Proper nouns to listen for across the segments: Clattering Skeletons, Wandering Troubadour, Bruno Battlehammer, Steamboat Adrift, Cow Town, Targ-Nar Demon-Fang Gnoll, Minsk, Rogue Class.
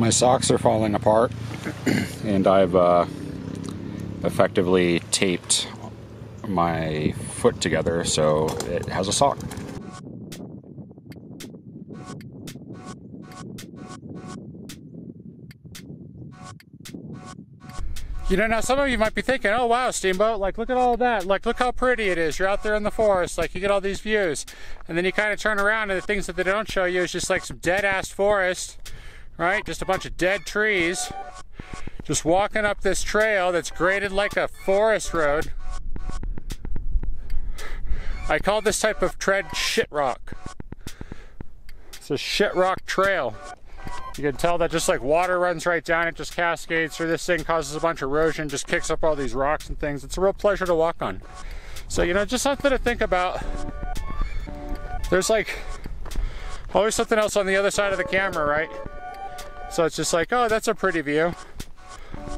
my socks are falling apart, and I've effectively taped my foot together so it has a sock. You know, now some of you might be thinking, oh wow, Steamboat, like look at all that, like look how pretty it is, you're out there in the forest, like you get all these views. And then you kind of turn around and the things that they don't show you is just like some dead ass forest, right? Just a bunch of dead trees. Just walking up this trail that's graded like a forest road. I call this type of tread shit rock. It's a shit rock trail. You can tell that just like water runs right down, it just cascades through this thing, causes a bunch of erosion, just kicks up all these rocks and things. It's a real pleasure to walk on. So, you know, just something to think about. There's like always something else on the other side of the camera, right? So it's just like, oh, that's a pretty view.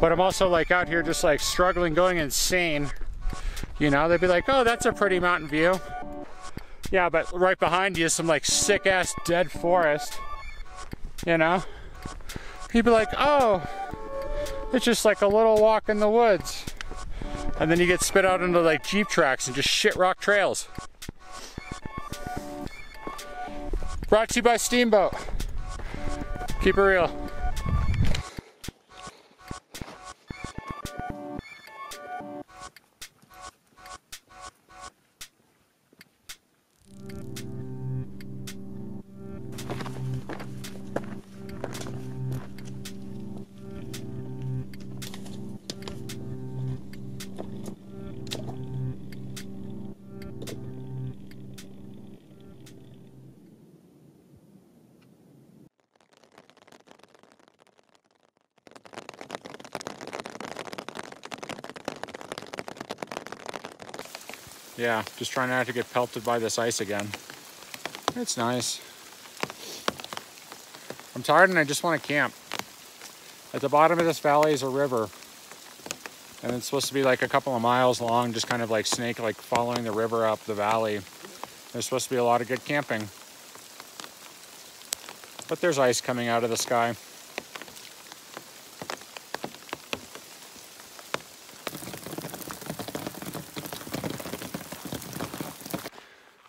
But I'm also like out here just like struggling, going insane. You know, they'd be like, oh, that's a pretty mountain view. Yeah, but right behind you is some like sick ass dead forest. You know, people are like, oh, it's just like a little walk in the woods. And then you get spit out into like Jeep tracks and just shit rock trails. Brought to you by Steamboat. Keep it real. Yeah, just trying not to get pelted by this ice again. It's nice. I'm tired and I just want to camp. At the bottom of this valley is a river. And it's supposed to be like a couple of miles long, just kind of like snake, like following the river up the valley. There's supposed to be a lot of good camping. But there's ice coming out of the sky.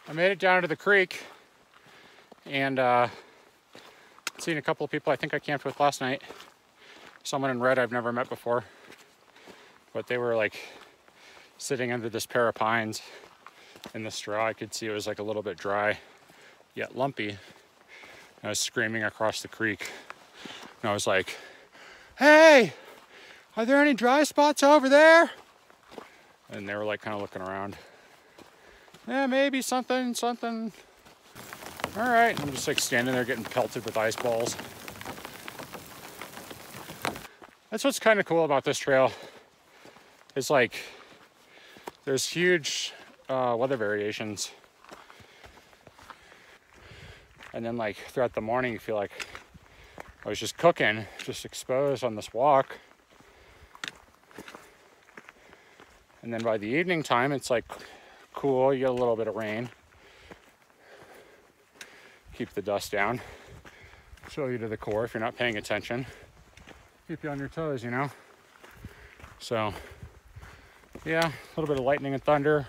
I made it down to the creek and seen a couple of people I think I camped with last night. Someone in red I've never met before, but they were like sitting under this pair of pines in the straw. I could see it was like a little bit dry, yet lumpy. And I was screaming across the creek and I was like, hey, are there any dry spots over there? And they were like kind of looking around. Yeah, maybe something. All right, I'm just like standing there getting pelted with ice balls. That's what's kind of cool about this trail. It's like, there's huge weather variations. And then like throughout the morning, you feel like I was just cooking, just exposed on this walk. And then by the evening time, it's like, cool, you get a little bit of rain. Keep the dust down. Chill you to the core if you're not paying attention. Keep you on your toes, you know? So, yeah, a little bit of lightning and thunder,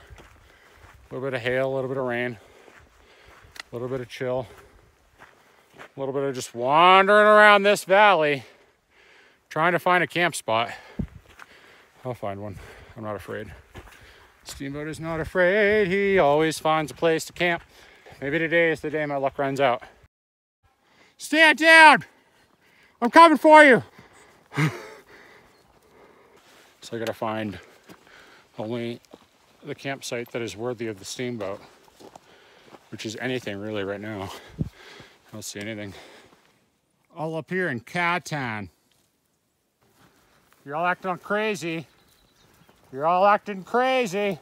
a little bit of hail, a little bit of rain, a little bit of chill, a little bit of just wandering around this valley, trying to find a camp spot. I'll find one, I'm not afraid. Steamboat is not afraid, he always finds a place to camp. Maybe today is the day my luck runs out. Stand down! I'm coming for you! So I gotta find only the campsite that is worthy of the Steamboat, which is anything really right now. I don't see anything. All up here in Cow Town. You're all acting crazy. You're all acting crazy.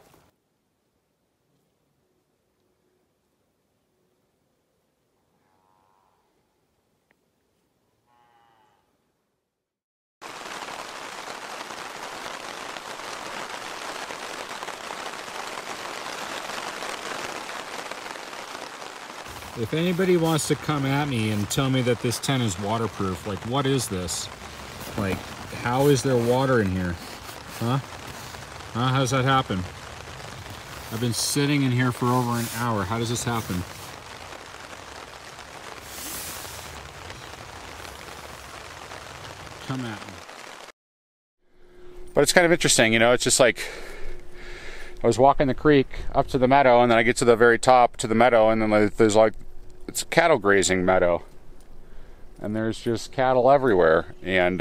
If anybody wants to come at me and tell me that this tent is waterproof, like, what is this? Like, how is there water in here? Huh? How does that happen? I've been sitting in here for over an hour. How does this happen? Come at me. But it's kind of interesting, you know, it's just like, I was walking the creek up to the meadow, and then I get to the very top to the meadow, and then there's like, it's a cattle grazing meadow. And there's just cattle everywhere. And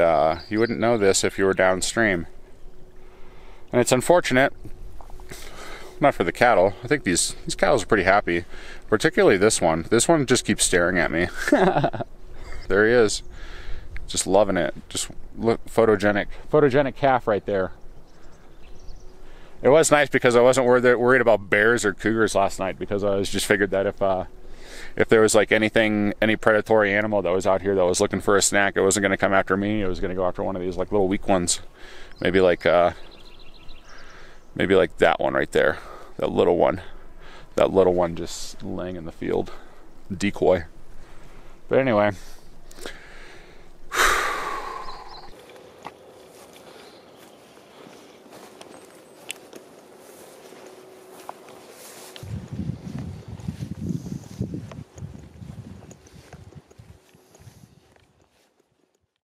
you wouldn't know this if you were downstream. And it's unfortunate, not for the cattle. I think these cows are pretty happy, particularly this one. This one just keeps staring at me. There he is. Just loving it. Just look, photogenic calf right there. It was nice because I wasn't worried about bears or cougars last night, because I was just figured that if there was like anything, any predatory animal that was out here that was looking for a snack, it wasn't going to come after me. It was going to go after one of these like little weak ones, maybe like that one right there, that little one just laying in the field, decoy. But anyway.